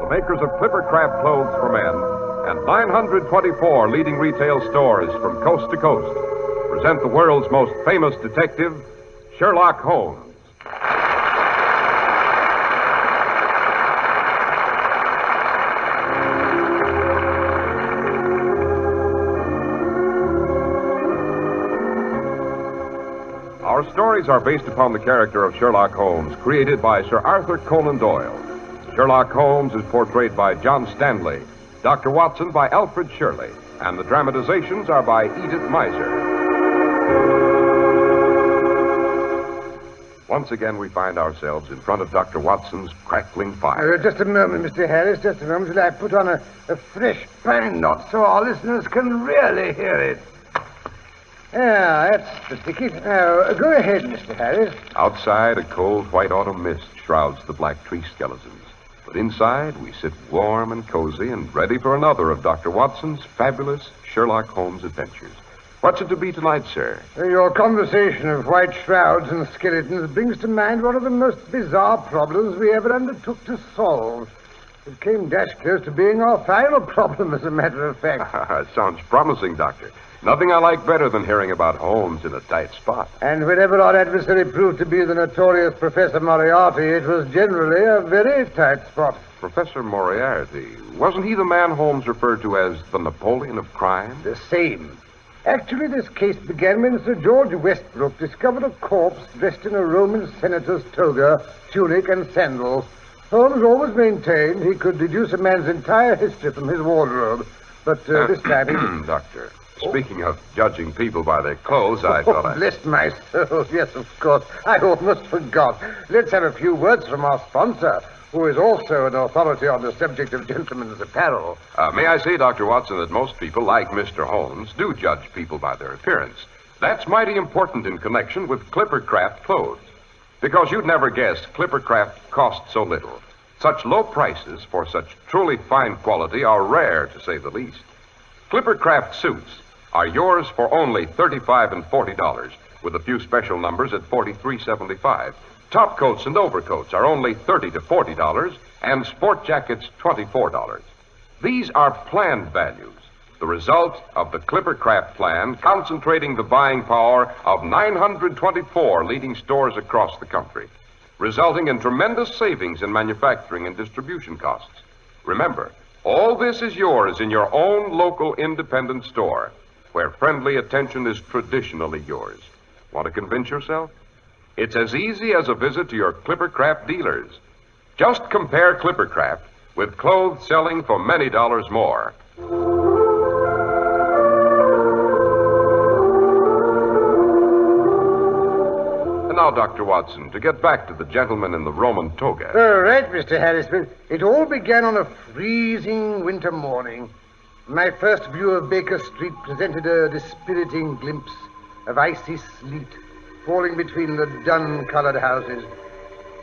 the makers of Clippercraft clothes for men, and 924 leading retail stores from coast to coast present the world's most famous detective, Sherlock Holmes. Our stories are based upon the character of Sherlock Holmes, created by Sir Arthur Conan Doyle. Sherlock Holmes is portrayed by John Stanley, Dr. Watson by Alfred Shirley, and the dramatizations are by Edith Meiser. Once again, we find ourselves in front of Dr. Watson's crackling fire. Just a moment, Mr. Harris, just a moment till I put on a fresh pine knot so our listeners can really hear it. Ah, that's the ticket. Now, go ahead, Mr. Harris. Outside, a cold white autumn mist shrouds the black tree skeletons. But inside, we sit warm and cozy and ready for another of Dr. Watson's fabulous Sherlock Holmes adventures. What's it to be tonight, sir? Your conversation of white shrouds and skeletons brings to mind one of the most bizarre problems we ever undertook to solve. It came dash close to being our final problem, as a matter of fact. Sounds promising, Doctor. Nothing I like better than hearing about Holmes in a tight spot. And whenever our adversary proved to be the notorious Professor Moriarty, it was generally a very tight spot. Professor Moriarty, wasn't he the man Holmes referred to as the Napoleon of crime? The same. Actually, this case began when Sir George Westbrook discovered a corpse dressed in a Roman senator's toga, tunic, and sandals. Holmes always maintained he could deduce a man's entire history from his wardrobe. But this time he... Doctor... Speaking of judging people by their clothes, I thought I... Bless my soul, yes, of course. I almost forgot. Let's have a few words from our sponsor, who is also an authority on the subject of gentlemen's apparel. May I say, Dr. Watson, that most people, like Mr. Holmes, do judge people by their appearance. That's mighty important in connection with Clippercraft clothes. Because you'd never guess Clippercraft costs so little. Such low prices for such truly fine quality are rare, to say the least. Clippercraft suits are yours for only $35 and $40, with a few special numbers at $43.75. Top coats and overcoats are only $30 to $40, and sport jackets $24. These are planned values, the result of the Clippercraft plan concentrating the buying power of 924 leading stores across the country, resulting in tremendous savings in manufacturing and distribution costs. Remember, all this is yours in your own local independent store, where friendly attention is traditionally yours. Want to convince yourself? It's as easy as a visit to your Clippercraft dealers. Just compare Clippercraft with clothes selling for many dollars more. And now, Dr. Watson, to get back to the gentleman in the Roman toga. All right, Mr. Harrison. It all began on a freezing winter morning. My first view of Baker Street presented a dispiriting glimpse of icy sleet falling between the dun-colored houses.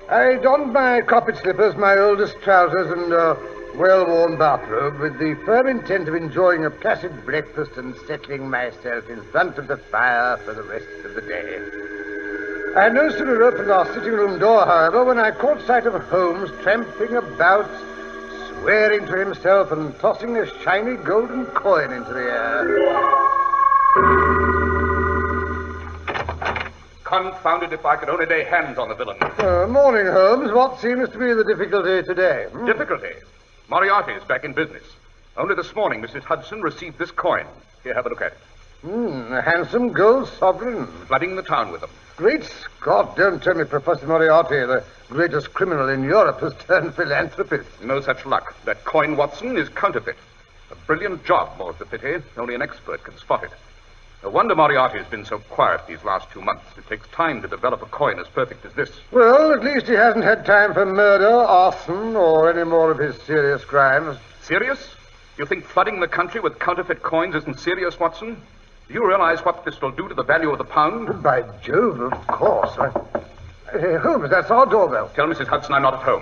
I donned my carpet slippers, my oldest trousers, and a well-worn bathrobe with the firm intent of enjoying a placid breakfast and settling myself in front of the fire for the rest of the day. I no sooner opened our sitting room door, however, when I caught sight of Holmes tramping about, swearing to himself and tossing a shiny golden coin into the air. Confounded if I could only lay hands on the villain. Morning, Holmes. What seems to be the difficulty today? Hmm? Difficulty? Moriarty is back in business. Only this morning, Mrs. Hudson received this coin. Here, have a look at it. A handsome gold sovereign. Flooding the town with them. Great Scott, don't tell me Professor Moriarty, the greatest criminal in Europe, has turned philanthropist. No such luck. That coin, Watson, is counterfeit. A brilliant job, more's the pity. Only an expert can spot it. No wonder Moriarty has been so quiet these last 2 months. It takes time to develop a coin as perfect as this. Well, at least he hasn't had time for murder, arson, or any more of his serious crimes. Serious? You think flooding the country with counterfeit coins isn't serious, Watson? Do you realize what this will do to the value of the pound? By Jove, of course. Holmes, that's our doorbell. Tell Mrs. Hudson I'm not at home.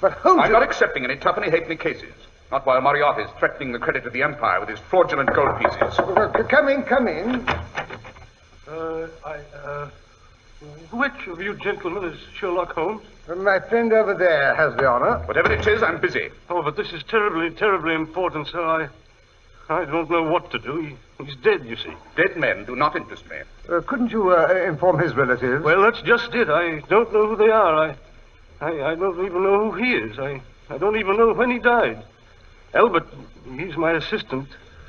But Holmes... I'm not accepting any twopenny halfpenny cases. Not while Moriarty's threatening the credit of the Empire with his fraudulent gold pieces. Come in, come in. Which of you gentlemen is Sherlock Holmes? My friend over there has the honor. Whatever it is, I'm busy. Oh, but this is terribly, terribly important, sir. I don't know what to do. He's dead, you see. Dead men do not interest me. Couldn't you inform his relatives? Well, that's just it. I don't know who they are. I don't even know who he is. I don't even know when he died. Albert, he's my assistant,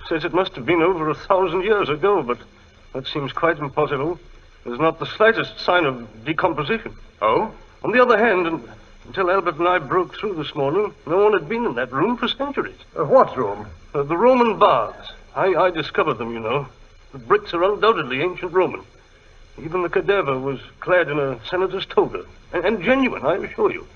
says it must have been over 1,000 years ago, but that seems quite impossible. There's not the slightest sign of decomposition. Oh? On the other hand, until Albert and I broke through this morning, no one had been in that room for centuries. What room? The Roman baths. I discovered them, you know. The bricks are undoubtedly ancient Roman. Even the cadaver was clad in a senator's toga. And genuine, I assure you.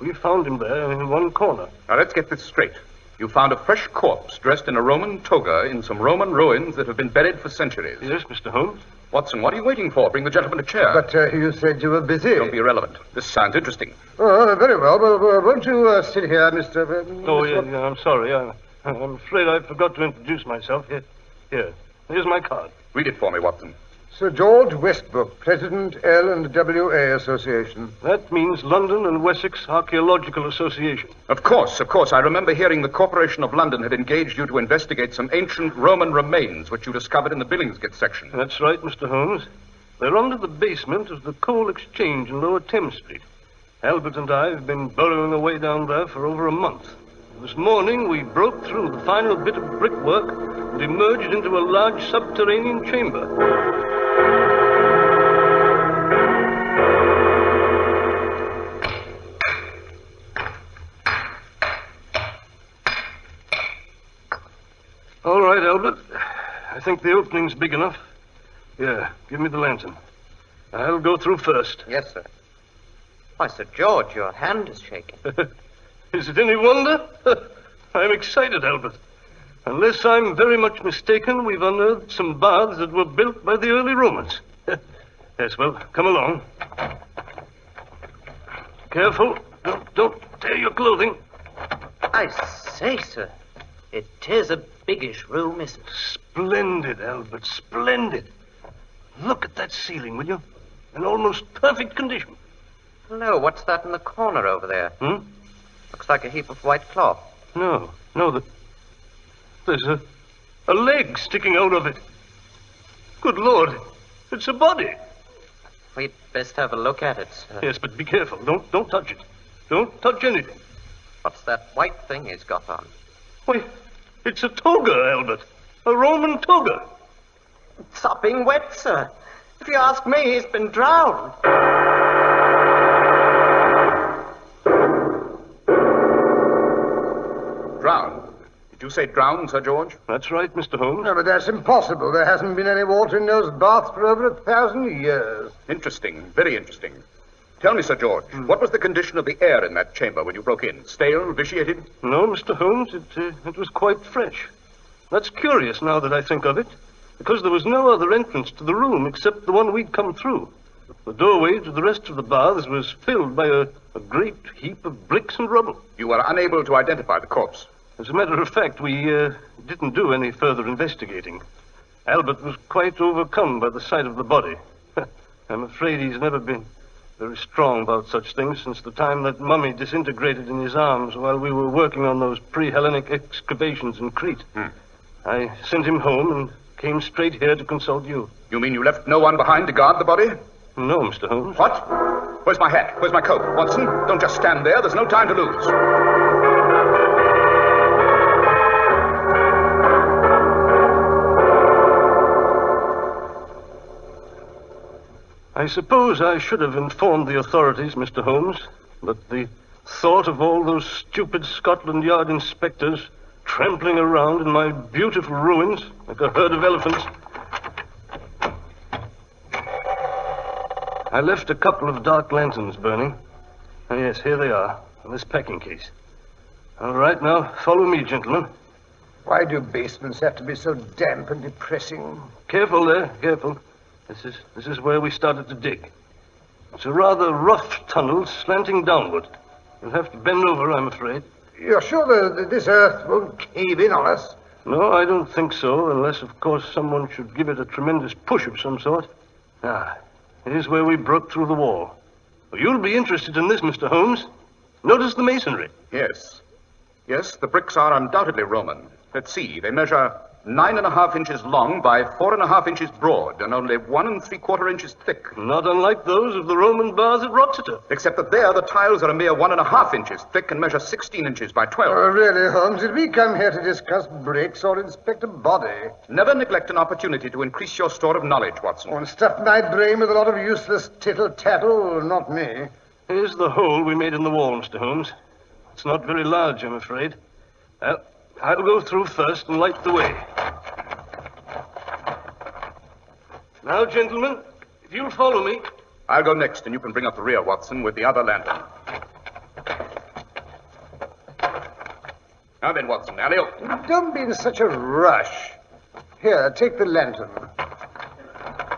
We found him there in one corner. Now, let's get this straight. You found a fresh corpse dressed in a Roman toga in some Roman ruins that have been buried for centuries. Yes, Mr. Holmes. Watson, what are you waiting for? Bring the gentleman a chair. But you said you were busy. Don't be irrelevant. This sounds interesting. Oh, very well. Well won't you sit here, Mr. Oh, yeah, I'm sorry. I'm afraid I forgot to introduce myself. Here. Here's my card. Read it for me, Watson. Sir George Westbrook, President, L&W.A. Association. That means London and Wessex Archaeological Association. Of course. I remember hearing the Corporation of London had engaged you to investigate some ancient Roman remains which you discovered in the Billingsgate section. That's right, Mr. Holmes. They're under the basement of the Coal Exchange in Lower Thames Street. Albert and I have been burrowing away down there for over a month. This morning we broke through the final bit of brickwork and emerged into a large subterranean chamber. All right, Albert. I think the opening's big enough. Yeah, give me the lantern. I'll go through first. Yes, sir. Why, Sir George, your hand is shaking. Is it any wonder? I'm excited, Albert. Unless I'm very much mistaken, we've unearthed some baths that were built by the early Romans. Yes, well, come along. Careful. Don't tear your clothing. I say, sir, it is a biggish room, isn't it? Splendid, Albert, splendid. Look at that ceiling, will you? In almost perfect condition. Hello, what's that in the corner over there? Hmm? Looks like a heap of white cloth. No, there's a leg sticking out of it. Good Lord, it's a body. We'd best have a look at it, sir. Yes, but be careful. Don't touch it. Don't touch anything. What's that white thing he's got on? Why, it's a toga, Albert. A Roman toga. Sopping wet, sir. If you ask me, he's been drowned. Drowned? Did you say drowned, Sir George? That's right, Mr. Holmes. No, but that's impossible. There hasn't been any water in those baths for over 1,000 years. Interesting. Very interesting. Tell me, Sir George, what was the condition of the air in that chamber when you broke in? Stale, vitiated? No, Mr. Holmes, it was quite fresh. That's curious now that I think of it, because there was no other entrance to the room except the one we'd come through. The doorway to the rest of the baths was filled by a great heap of bricks and rubble. You were unable to identify the corpse? As a matter of fact, we didn't do any further investigating. Albert was quite overcome by the sight of the body. I'm afraid he's never been very strong about such things since the time that mummy disintegrated in his arms while we were working on those pre-Hellenic excavations in Crete. I sent him home and came straight here to consult you. You mean you left no one behind to guard the body? No, Mr. Holmes. What? Where's my hat? Where's my coat? Watson, don't just stand there. There's no time to lose. I suppose I should have informed the authorities, Mr. Holmes, but the thought of all those stupid Scotland Yard inspectors trampling around in my beautiful ruins like a herd of elephants. I left a couple of dark lanterns burning. Oh, yes, here they are, in this packing case. All right, now, follow me, gentlemen. Why do basements have to be so damp and depressing? Careful there, careful. This is where we started to dig. It's a rather rough tunnel slanting downward. You'll have to bend over, I'm afraid. You're sure that this earth won't cave in on us? No, I don't think so, unless, of course, someone should give it a tremendous push of some sort. Ah, It is where we broke through the wall. You'll be interested in this, Mr. Holmes. Notice the masonry. Yes. Yes, the bricks are undoubtedly Roman. Let's see, they measure 9.5 inches long by 4.5 inches broad and only 1 3/4 inches thick. Not unlike those of the Roman baths at Wroxeter. Except that there, the tiles are a mere 1.5 inches thick and measure 16 inches by 12. Oh, really, Holmes, did we come here to discuss bricks or inspect a body? Never neglect an opportunity to increase your store of knowledge, Watson. Oh, and stuff my brain with a lot of useless tittle-tattle, not me. Here's the hole we made in the wall, Mr. Holmes. It's not very large, I'm afraid. Well, I'll go through first and light the way. Now, gentlemen, if you'll follow me... I'll go next, and you can bring up the rear, Watson, with the other lantern. Now then, Watson, alley-oop. Don't be in such a rush. Here, take the lantern.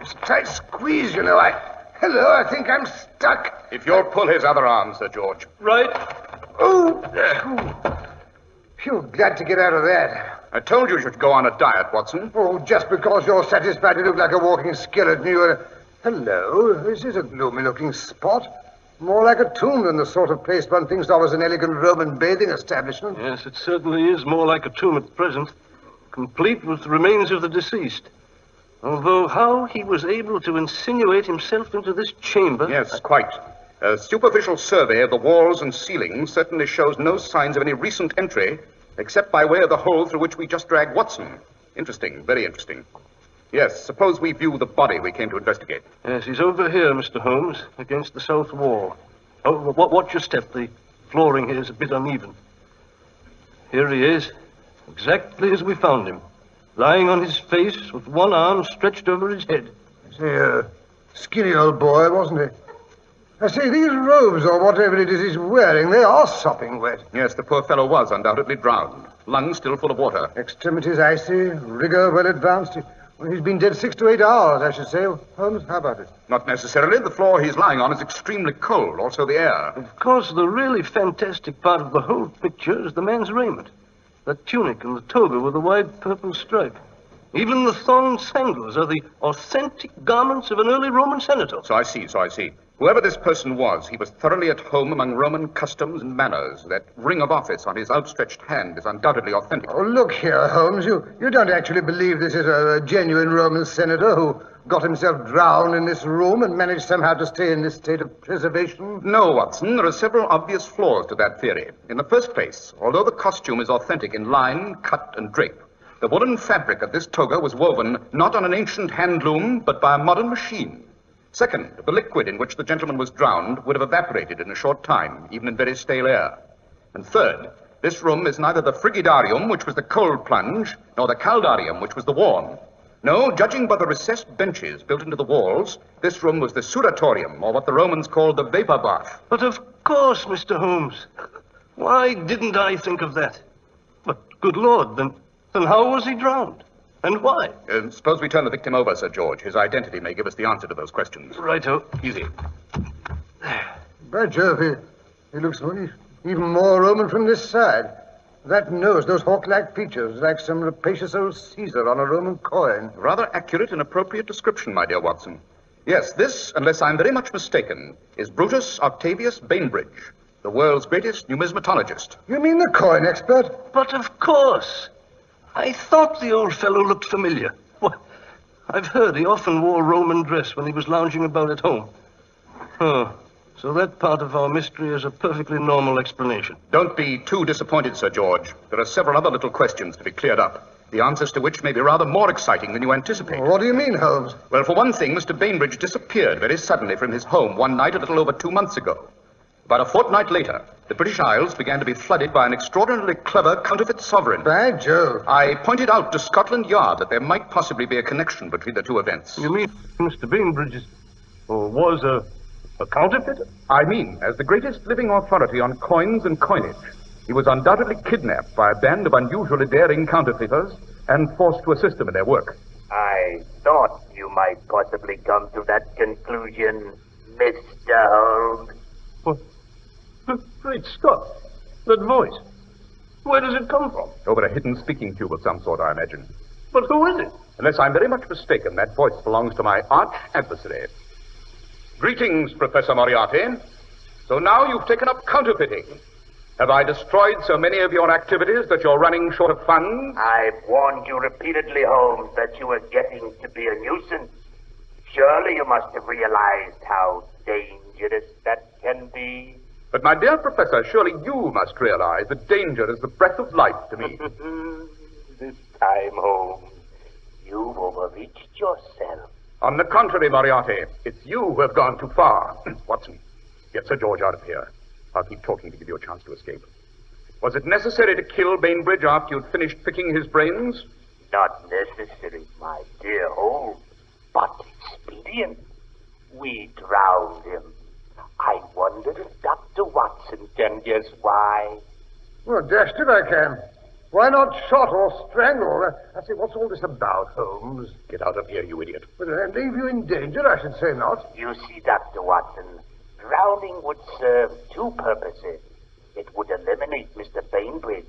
It's a tight squeeze, you know. I think I'm stuck. If you'll pull his other arm, Sir George. Right. Oh, there. Phew, glad to get out of that. I told you should go on a diet, Watson. Oh, just because you're satisfied to look like a walking skeleton, you... Hello, this is a gloomy-looking spot. More like a tomb than the sort of place one thinks of as an elegant Roman bathing establishment. Yes, it certainly is more like a tomb at present, complete with the remains of the deceased. Although how he was able to insinuate himself into this chamber... Yes, quite. A superficial survey of the walls and ceiling certainly shows no signs of any recent entry, except by way of the hole through which we just dragged Watson. Interesting, very interesting. Yes, suppose we view the body we came to investigate. Yes, he's over here, Mr. Holmes, against the south wall. Oh, watch your step. The flooring here is a bit uneven. Here he is, exactly as we found him, lying on his face with one arm stretched over his head. He's a skinny old boy, wasn't he? I say, these robes, or whatever it is he's wearing, they are sopping wet. Yes, the poor fellow was undoubtedly drowned. Lungs still full of water. Extremities icy, rigor well advanced. He's been dead 6 to 8 hours, I should say. Holmes, how about it? Not necessarily. The floor he's lying on is extremely cold, also the air. Of course, the really fantastic part of the whole picture is the man's raiment. The tunic and the toga with a wide purple stripe. Even the thorn sandals are the authentic garments of an early Roman senator. So I see. Whoever this person was, he was thoroughly at home among Roman customs and manners. That ring of office on his outstretched hand is undoubtedly authentic. Oh, look here, Holmes. You don't actually believe this is a genuine Roman senator who got himself drowned in this room and managed somehow to stay in this state of preservation? No, Watson. There are several obvious flaws to that theory. In the first place, although the costume is authentic in line, cut, and drape, the woolen fabric of this toga was woven not on an ancient hand loom, but by a modern machine. Second, the liquid in which the gentleman was drowned would have evaporated in a short time, even in very stale air. And third, this room is neither the frigidarium, which was the cold plunge, nor the caldarium, which was the warm. No, judging by the recessed benches built into the walls, this room was the sudatorium, or what the Romans called the vapor bath. But of course, Mr. Holmes. Why didn't I think of that? But, good Lord, then how was he drowned? And why? Suppose we turn the victim over, Sir George. His identity may give us the answer to those questions. Righto. Easy. By Jove, he looks even more Roman from this side. That nose, those hawk-like features, like some rapacious old Caesar on a Roman coin. Rather accurate and appropriate description, my dear Watson. Yes, this, unless I'm very much mistaken, is Brutus Octavius Bainbridge, the world's greatest numismatologist. You mean the coin expert? But of course. I thought the old fellow looked familiar. Well, I've heard he often wore Roman dress when he was lounging about at home. Oh, so that part of our mystery is a perfectly normal explanation. Don't be too disappointed, Sir George. There are several other little questions to be cleared up, the answers to which may be rather more exciting than you anticipate. What do you mean, Holmes? Well, for one thing, Mr. Bainbridge disappeared very suddenly from his home one night a little over 2 months ago. About a fortnight later, the British Isles began to be flooded by an extraordinarily clever counterfeit sovereign. By Jove. I pointed out to Scotland Yard that there might possibly be a connection between the two events. You mean Mr. Bainbridge was a counterfeiter? I mean, as the greatest living authority on coins and coinage, he was undoubtedly kidnapped by a band of unusually daring counterfeiters and forced to assist them in their work. I thought you might possibly come to that conclusion, Mr. Holmes. What? Great Scott, that voice. Where does it come from? Over a hidden speaking tube of some sort, I imagine. But who is it? Unless I'm very much mistaken, that voice belongs to my arch adversary, Greetings, Professor Moriarty. So now you've taken up counterfeiting. Have I destroyed so many of your activities that you're running short of funds? I've warned you repeatedly, Holmes, that you were getting to be a nuisance. Surely you must have realized how dangerous that can be. But, my dear Professor, surely you must realize that danger is the breath of life to me. This time, Holmes, you've overreached yourself. On the contrary, Moriarty, it's you who have gone too far. Watson, get Sir George out of here. I'll keep talking to give you a chance to escape. Was it necessary to kill Bainbridge after you'd finished picking his brains? Not necessary, my dear Holmes, but expedient. We drowned him. I wonder if Dr. Watson can guess why. Well, dashed if I can. Why not shot or strangle? I say, what's all this about, Holmes? Get out of here, you idiot. But I leave you in danger, I should say not. You see, Dr. Watson, drowning would serve two purposes. It would eliminate Mr. Bainbridge,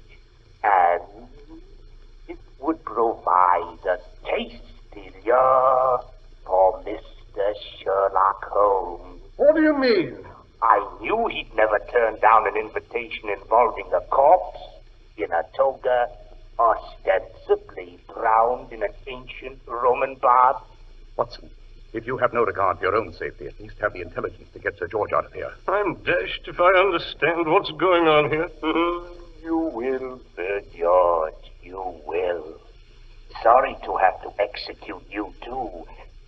and it would provide a tasty lure for Mr. Sherlock Holmes. What do you mean? I knew he'd never turn down an invitation involving a corpse in a toga, ostensibly drowned in an ancient Roman bath. Watson, if you have no regard for your own safety, at least have the intelligence to get Sir George out of here. I'm dashed if I understand what's going on here. You will, Sir George, you will. Sorry to have to execute you too,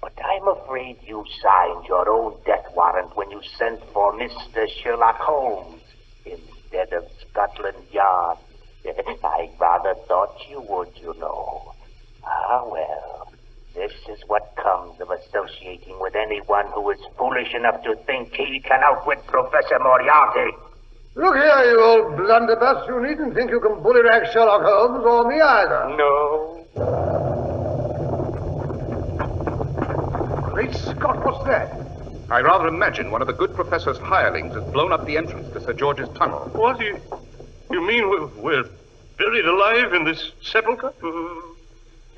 but I'm afraid you signed your own death warrant when you sent for Mr. Sherlock Holmes instead of Scotland Yard. I rather thought you would, you know. Ah, well, this is what comes of associating with anyone who is foolish enough to think he can outwit Professor Moriarty. Look here, you old blunderbuss. You needn't think you can bullyrag Sherlock Holmes or me either. No. Great Scott, what's that? I rather imagine one of the good professor's hirelings has blown up the entrance to Sir George's tunnel. What do you... You mean we're buried alive in this sepulchre?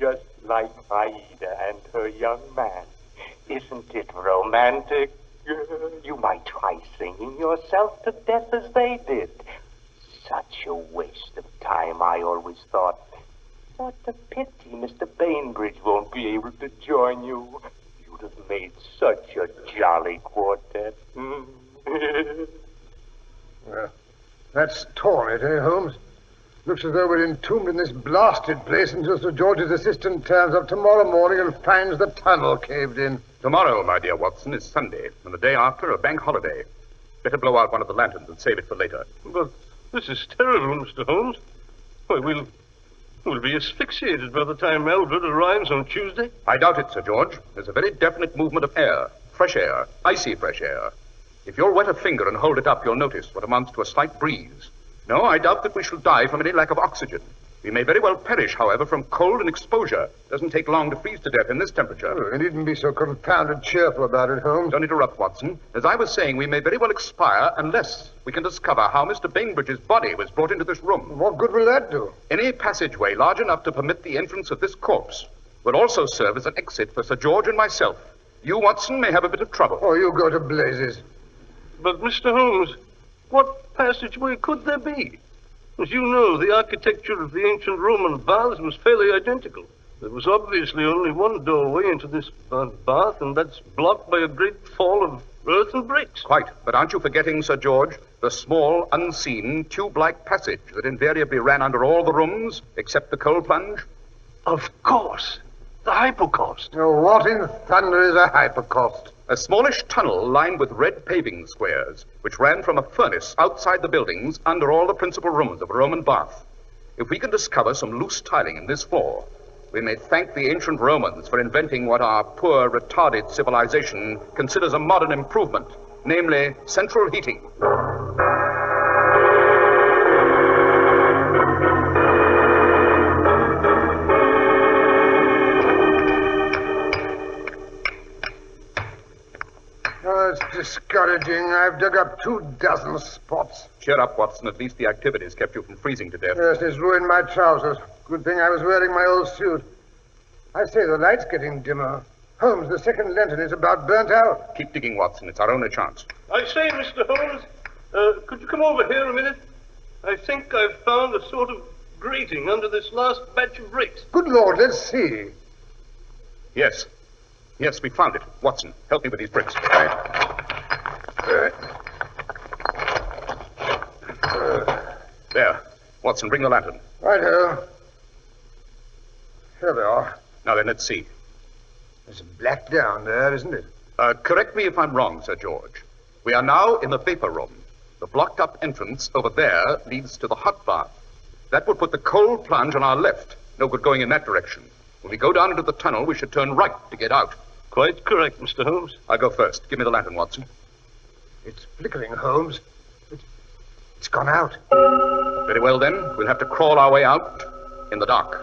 Just like Aida and her young man. Isn't it romantic? You might try singing yourself to death as they did. Such a waste of time, I always thought. What a pity Mr. Bainbridge won't be able to join you. You'd have made such a jolly quartet. Well. That's torn it, eh, Holmes? Looks as though we're entombed in this blasted place until Sir George's assistant turns up tomorrow morning and finds the tunnel caved in. Tomorrow, my dear Watson, is Sunday, and the day after a bank holiday. Better blow out one of the lanterns and save it for later. But this is terrible, Mr. Holmes. Why, we'll be asphyxiated by the time Albert arrives on Tuesday. I doubt it, Sir George. There's a very definite movement of air, fresh air, icy fresh air. If you'll wet a finger and hold it up, you'll notice what amounts to a slight breeze. No, I doubt that we shall die from any lack of oxygen. We may very well perish, however, from cold and exposure. Doesn't take long to freeze to death in this temperature. Oh, you needn't be so confounded cheerful about it, Holmes. Don't interrupt, Watson. As I was saying, we may very well expire unless we can discover how Mr. Bainbridge's body was brought into this room. What good will that do? Any passageway large enough to permit the entrance of this corpse will also serve as an exit for Sir George and myself. You, Watson, may have a bit of trouble. Oh, you go to blazes. But, Mr. Holmes, what passageway could there be? As you know, the architecture of the ancient Roman baths was fairly identical. There was obviously only one doorway into this bath, and that's blocked by a great fall of earth and bricks. Quite. But aren't you forgetting, Sir George, the small, unseen, tube-like passage that invariably ran under all the rooms, except the coal plunge? Of course. The hypocaust. Oh, what in thunder is a hypocaust? A smallish tunnel lined with red paving squares, which ran from a furnace outside the buildings under all the principal rooms of a Roman bath. If we can discover some loose tiling in this floor, we may thank the ancient Romans for inventing what our poor, retarded civilization considers a modern improvement, namely central heating. Discouraging. I've dug up 24 spots. Cheer up, Watson. At least the activities kept you from freezing to death. Yes, it's ruined my trousers. Good thing I was wearing my old suit. I say, the light's getting dimmer. Holmes, the second lantern is about burnt out. Keep digging, Watson. It's our only chance. I say, Mr. Holmes, could you come over here a minute? I think I've found a sort of grating under this last batch of bricks. Good Lord, let's see. Yes. Yes, we found it. Watson, help me with these bricks. There. Watson, bring the lantern. Righto. Here they are. Now then, let's see. There's black down there, isn't it? Correct me if I'm wrong, Sir George. We are now in the vapor room. The blocked-up entrance over there leads to the hot bath. That would put the cold plunge on our left. No good going in that direction. When we go down into the tunnel, we should turn right to get out. Quite correct, Mr. Holmes. I'll go first. Give me the lantern, Watson. It's flickering, Holmes. It's gone out. Very well, then. We'll have to crawl our way out in the dark.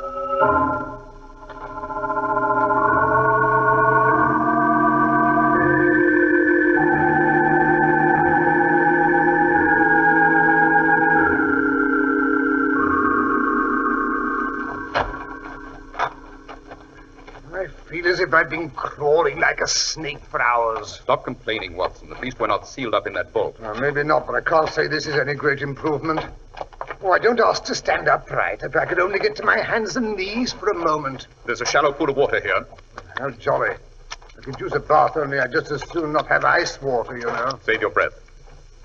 If I've been crawling like a snake for hours. Stop complaining, Watson. At least we're not sealed up in that vault. Well, maybe not, but I can't say this is any great improvement. Oh, I don't ask to stand upright. If I could only get to my hands and knees for a moment. There's a shallow pool of water here. How jolly. I could use a bath, only I'd just as soon not have ice water, you know. Save your breath.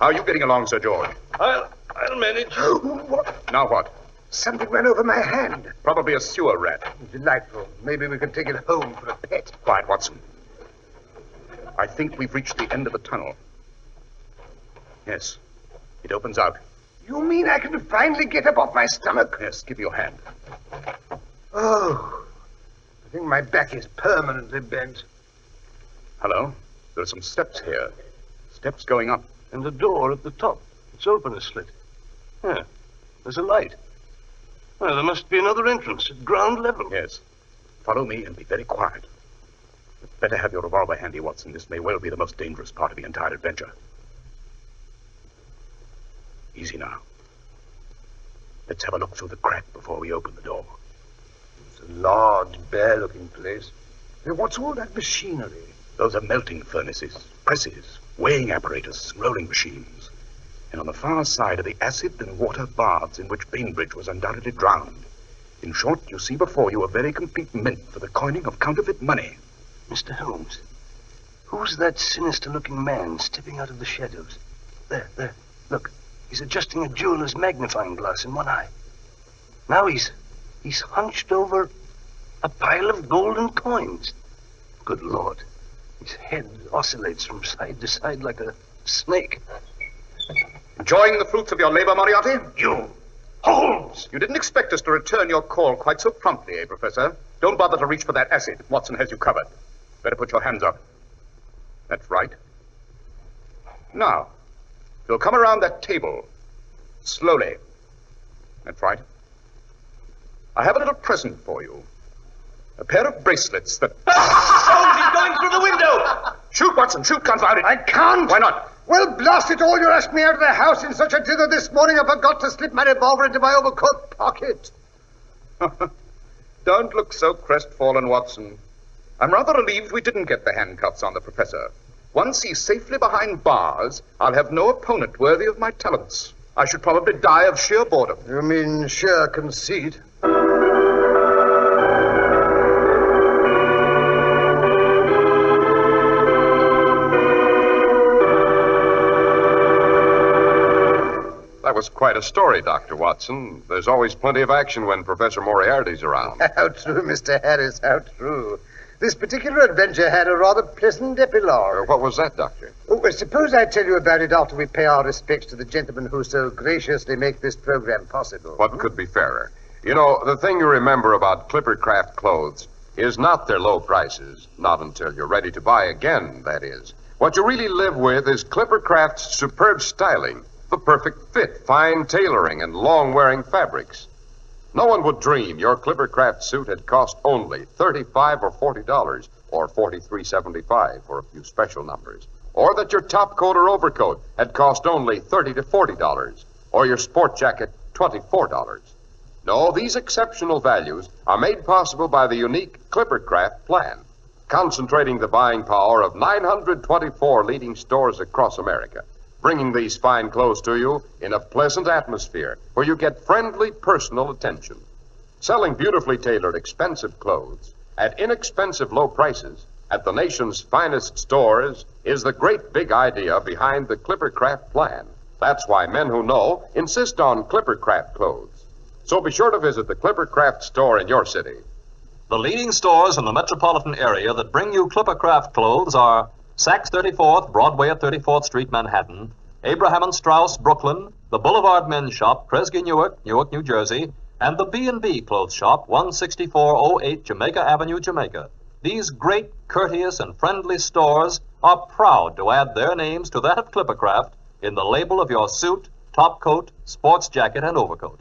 How are you getting along, Sir George? I'll manage. Oh, what? Now what? Something ran over my hand. Probably a sewer rat. Delightful. Maybe we can take it home for a pet. Quiet, Watson. I think we've reached the end of the tunnel. Yes. It opens out. You mean I can finally get up off my stomach? Yes, give me your hand. Oh. I think my back is permanently bent. Hello. There are some steps here. Steps going up. And the door at the top. It's open a slit. Yeah. There's a light. Well, there must be another entrance at ground level. Yes. Follow me and be very quiet. You'd better have your revolver handy, Watson. This may well be the most dangerous part of the entire adventure. Easy now. Let's have a look through the crack before we open the door. It's a large, bare-looking place. And what's all that machinery? Those are melting furnaces, presses, weighing apparatus, rolling machines. And on the far side are the acid and water baths in which Bainbridge was undoubtedly drowned. In short, you see before you a very complete mint for the coining of counterfeit money. Mr. Holmes, who's that sinister-looking man stepping out of the shadows? There, look. He's adjusting a jeweler's magnifying glass in one eye. Now he's hunched over a pile of golden coins. Good Lord, his head oscillates from side to side like a snake. Enjoying the fruits of your labor, Moriarty? You, Holmes! You didn't expect us to return your call quite so promptly, eh, Professor? Don't bother to reach for that acid. Watson has you covered. Better put your hands up. That's right. Now, you'll come around that table. Slowly. That's right. I have a little present for you. A pair of bracelets that... Holmes, he's going through the window! Shoot, Watson, shoot, confound it! I can't! Why not? Well, blast it all, you rushed me out of the house in such a dither this morning I forgot to slip my revolver into my overcoat pocket. Don't look so crestfallen, Watson. I'm rather relieved we didn't get the handcuffs on the Professor. Once he's safely behind bars, I'll have no opponent worthy of my talents. I should probably die of sheer boredom. You mean sheer conceit? Was quite a story, Dr. Watson. There's always plenty of action when Professor Moriarty's around. How true, Mr. Harris, how true. This particular adventure had a rather pleasant epilogue. What was that, Doctor? Oh, well, suppose I tell you about it after we pay our respects to the gentlemen who so graciously make this program possible. What could be fairer? You know, the thing you remember about Clippercraft clothes is not their low prices. Not until you're ready to buy again, that is. What you really live with is Clippercraft's superb styling. The perfect fit, fine tailoring, and long-wearing fabrics. No one would dream your Clippercraft suit had cost only $35 or $40, or $43.75 for a few special numbers, or that your top coat or overcoat had cost only $30 to $40, or your sport jacket $24. No, these exceptional values are made possible by the unique Clippercraft plan. concentrating the buying power of 924 leading stores across America, bringing these fine clothes to you in a pleasant atmosphere where you get friendly personal attention. Selling beautifully tailored, expensive clothes at inexpensive low prices at the nation's finest stores is the great big idea behind the Clippercraft plan. That's why men who know insist on Clippercraft clothes. So be sure to visit the Clippercraft store in your city. The leading stores in the metropolitan area that bring you Clippercraft clothes are Saks 34th, Broadway at 34th Street, Manhattan, Abraham and Strauss, Brooklyn, the Boulevard Men's Shop, Kresge, Newark, Newark, New Jersey, and the B&B Clothes Shop, 16408 Jamaica Avenue, Jamaica. These great, courteous, and friendly stores are proud to add their names to that of Clippercraft in the label of your suit, top coat, sports jacket, and overcoat.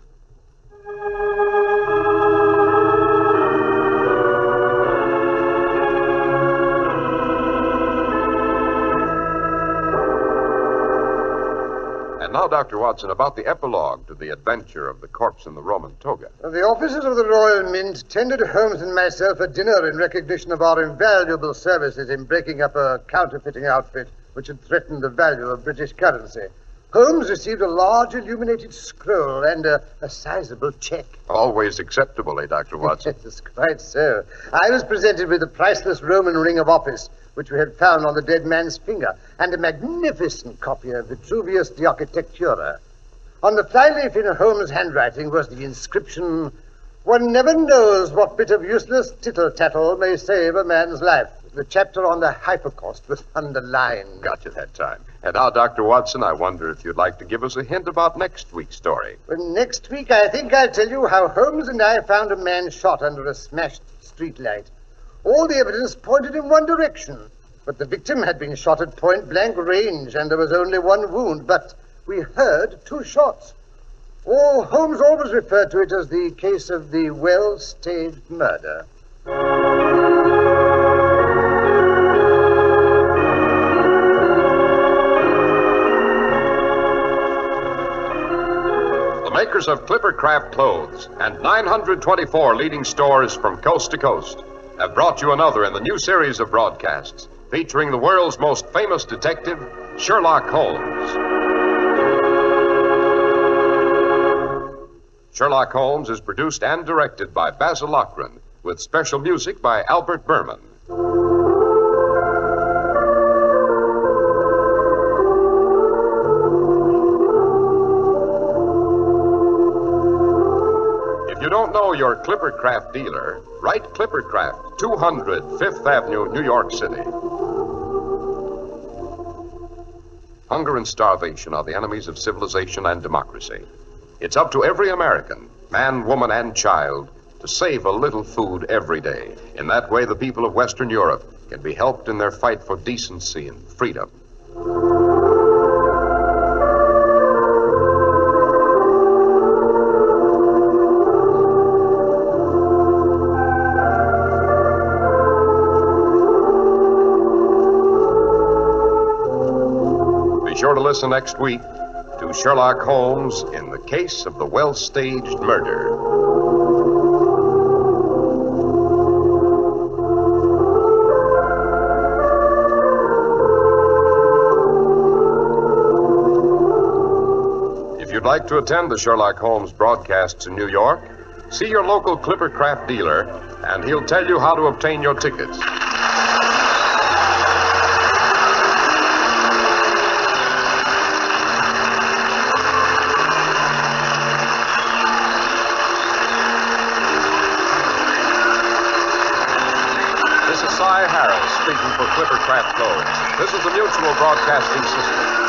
Now, Dr. Watson, about the epilogue to the adventure of the corpse in the Roman toga. The officers of the Royal Mint tendered Holmes and myself a dinner in recognition of our invaluable services in breaking up a counterfeiting outfit which had threatened the value of British currency. Holmes received a large illuminated scroll and a sizable check. Always acceptably, Dr. Watson. Yes, quite so. I was presented with the priceless Roman ring of office, which we had found on the dead man's finger, and a magnificent copy of Vitruvius de Architectura. On the flyleaf in Holmes' handwriting was the inscription, "One never knows what bit of useless tittle-tattle may save a man's life." The chapter on the hypocaust was underlined. Gotcha that time. And now, Dr. Watson, I wonder if you'd like to give us a hint about next week's story. Well, next week, I think I'll tell you how Holmes and I found a man shot under a smashed streetlight. All the evidence pointed in one direction, but the victim had been shot at point-blank range, and there was only one wound, but we heard two shots. Holmes always referred to it as the case of the well-staged murder. The makers of Clippercraft Clothes and 924 leading stores from coast to coast have brought you another in the new series of broadcasts featuring the world's most famous detective, Sherlock Holmes. Sherlock Holmes is produced and directed by Basil Lochran, with special music by Albert Berman. Know your Clippercraft dealer, write Clippercraft, 200 5th Avenue, New York City. Hunger and starvation are the enemies of civilization and democracy. It's up to every American, man, woman, and child, to save a little food every day. In that way, the people of Western Europe can be helped in their fight for decency and freedom. To listen next week to Sherlock Holmes in the case of the well-staged murder. If you'd like to attend the Sherlock Holmes broadcasts in New York, see your local Clippercraft dealer, and he'll tell you how to obtain your tickets. Speaking for Clippercraft Clothes. This is the Mutual Broadcasting System.